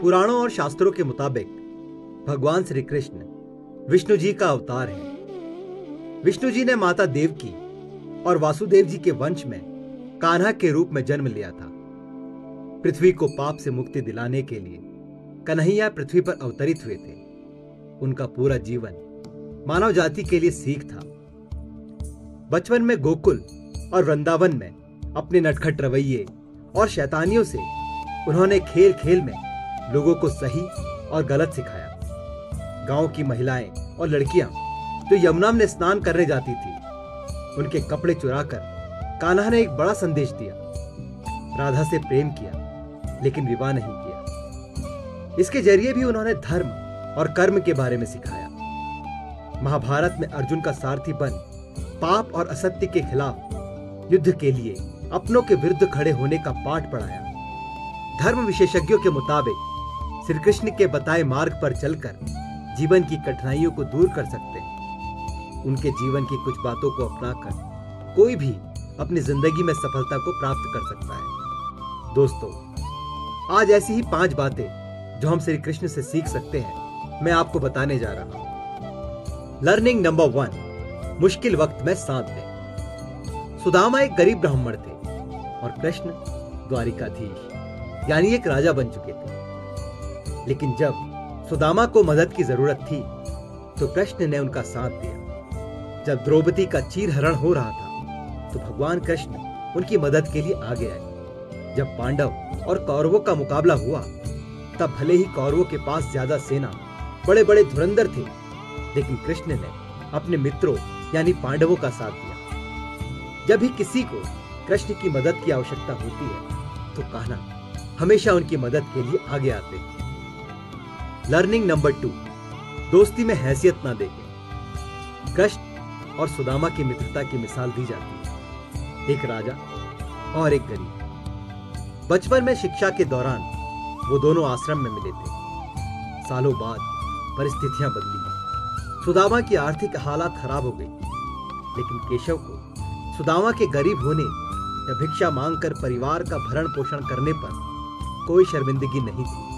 पुराणों और शास्त्रों के मुताबिक भगवान श्री कृष्ण विष्णु जी का अवतार है। विष्णु जी ने माता देवकी और वासुदेव जी के वंश में कान्हा के रूप में जन्म लिया था। पृथ्वी को पाप से मुक्ति दिलाने के लिए कन्हैया पृथ्वी पर अवतरित हुए थे। उनका पूरा जीवन मानव जाति के लिए सीख था। बचपन में गोकुल और वृंदावन में अपने नटखट रवैये और शैतानियों से उन्होंने खेल खेल में लोगों को सही और गलत सिखाया। गांव की महिलाएं और लड़कियां जो यमुना में स्नान करने जाती थी, उनके कपड़े चुराकर कान्हा ने एक बड़ा संदेश दिया। राधा से प्रेम किया लेकिन विवाह नहीं किया। इसके जरिए भी उन्होंने धर्म और कर्म के बारे में सिखाया। महाभारत में अर्जुन का सारथी बन पाप और असत्य के खिलाफ युद्ध के लिए अपनों के विरुद्ध खड़े होने का पाठ पढ़ाया। धर्म विशेषज्ञों के मुताबिक श्री कृष्ण के बताए मार्ग पर चलकर जीवन की कठिनाइयों को दूर कर सकते हैं। उनके जीवन की कुछ बातों को अपनाकर कोई भी अपनी जिंदगी में सफलता को प्राप्त कर सकता है। दोस्तों, आज ऐसी ही 5 बातें जो हम श्री कृष्ण से सीख सकते हैं, मैं आपको बताने जा रहा हूं। लर्निंग नंबर 1, मुश्किल वक्त में साथ दें। सुदामा एक गरीब ब्राह्मण थे और कृष्ण द्वारिकाधीश यानी एक राजा बन चुके थे। लेकिन जब सुदामा को मदद की जरूरत थी तो कृष्ण ने उनका साथ दिया। जब द्रौपदी का चीरहरण हो रहा था तो भगवान कृष्ण उनकी मदद के लिए आगे आए। जब पांडव और कौरवों का मुकाबला हुआ तब भले ही कौरवों के पास ज्यादा सेना, बड़े-बड़े धुरंधर थे, लेकिन कृष्ण ने अपने मित्रों यानी पांडवों का साथ दिया। जब भी किसी को कृष्ण की मदद की आवश्यकता होती है तो कान्हा हमेशा उनकी मदद के लिए आगे आते हैं। लर्निंग नंबर 2, दोस्ती में हैसियत ना देखें। कृष्ण और सुदामा की मित्रता की मिसाल दी जाती है, एक राजा और एक गरीब। बचपन में शिक्षा के दौरान वो दोनों आश्रम में मिले थे। सालों बाद परिस्थितियां बदली। सुदामा की आर्थिक हालत खराब हो गई, लेकिन केशव को सुदामा के गरीब होने या भिक्षा मांगकर परिवार का भरण पोषण करने पर कोई शर्मिंदगी नहीं थी।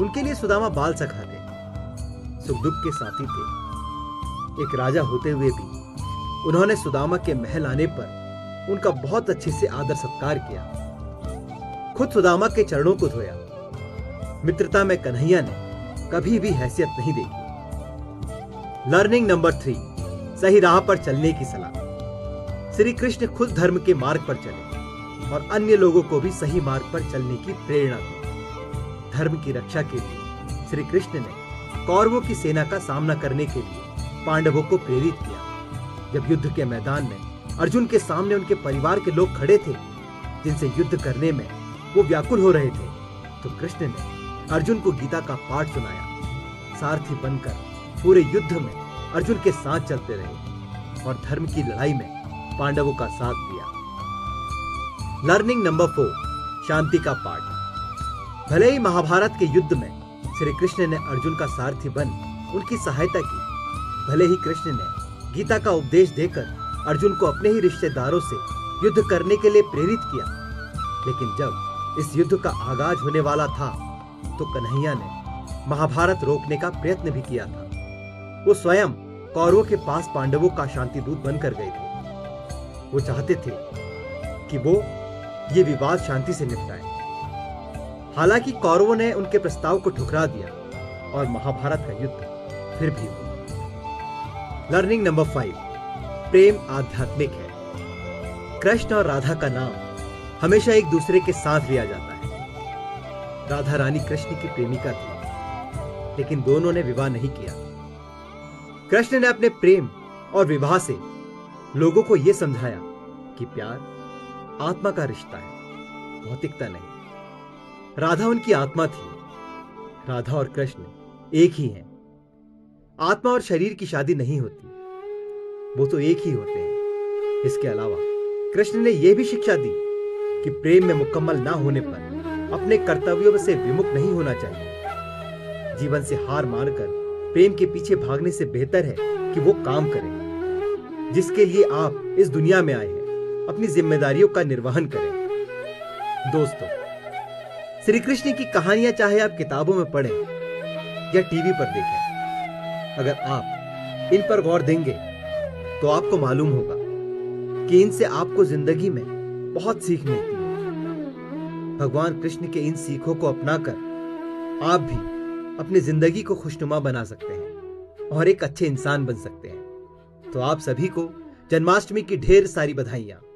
उनके लिए सुदामा बाल सखा थे, सुख दुख के साथी थे। एक राजा होते हुए भी उन्होंने सुदामा के महल आने पर उनका बहुत अच्छे से आदर सत्कार किया। खुद सुदामा के चरणों को धोया। मित्रता में कन्हैया ने कभी भी हैसियत नहीं देखी। लर्निंग नंबर 3, सही राह पर चलने की सलाह। श्री कृष्ण खुद धर्म के मार्ग पर चले और अन्य लोगों को भी सही मार्ग पर चलने की प्रेरणा दी। धर्म की रक्षा के लिए श्री कृष्ण ने कौरवों की सेना का सामना करने के लिए पांडवों को प्रेरित किया। जब युद्ध के मैदान में अर्जुन के सामने उनके परिवार के लोग खड़े थे, जिनसे युद्ध करने में वो व्याकुल हो रहे थे, तो कृष्ण ने अर्जुन को गीता का पाठ सुनाया। सारथी बनकर पूरे युद्ध में अर्जुन के साथ चलते रहे और धर्म की लड़ाई में पांडवों का साथ दिया। लर्निंग नंबर 4, शांति का पाठ। भले ही महाभारत के युद्ध में श्री कृष्ण ने अर्जुन का सारथी बन उनकी सहायता की, भले ही कृष्ण ने गीता का उपदेश देकर अर्जुन को अपने ही रिश्तेदारों से युद्ध करने के लिए प्रेरित किया, लेकिन जब इस युद्ध का आगाज होने वाला था तो कन्हैया ने महाभारत रोकने का प्रयत्न भी किया था। वो स्वयं कौरवों के पास पांडवों का शांतिदूत बनकर गए थे। वो चाहते थे कि वो ये विवाद शांति से निपटाए। हालांकि कौरवों ने उनके प्रस्ताव को ठुकरा दिया और महाभारत का युद्ध फिर भी। लर्निंग नंबर 5, प्रेम आध्यात्मिक है। कृष्ण और राधा का नाम हमेशा एक दूसरे के साथ लिया जाता है। राधा रानी कृष्ण की प्रेमिका थी, लेकिन दोनों ने विवाह नहीं किया। कृष्ण ने अपने प्रेम और विवाह से लोगों को यह समझाया कि प्यार आत्मा का रिश्ता है, भौतिकता नहीं। राधा उनकी आत्मा थी। राधा और कृष्ण एक ही हैं। आत्मा और शरीर की शादी नहीं होती, वो तो एक ही होते हैं। इसके अलावा कृष्ण ने यह भी शिक्षा दी कि प्रेम में मुकम्मल ना होने पर अपने कर्तव्यों से विमुख नहीं होना चाहिए। जीवन से हार मानकर प्रेम के पीछे भागने से बेहतर है कि वो काम करें जिसके लिए आप इस दुनिया में आए हैं, अपनी जिम्मेदारियों का निर्वहन करें। दोस्तों, श्री कृष्ण की कहानियां चाहे आप किताबों में पढ़ें या टीवी पर देखें, अगर आप इन पर गौर देंगे तो आपको मालूम होगा कि इनसे आपको जिंदगी में बहुत सीख मिलती है। भगवान कृष्ण के इन सीखों को अपनाकर आप भी अपनी जिंदगी को खुशनुमा बना सकते हैं और एक अच्छे इंसान बन सकते हैं। तो आप सभी को जन्माष्टमी की ढेर सारी बधाइयां।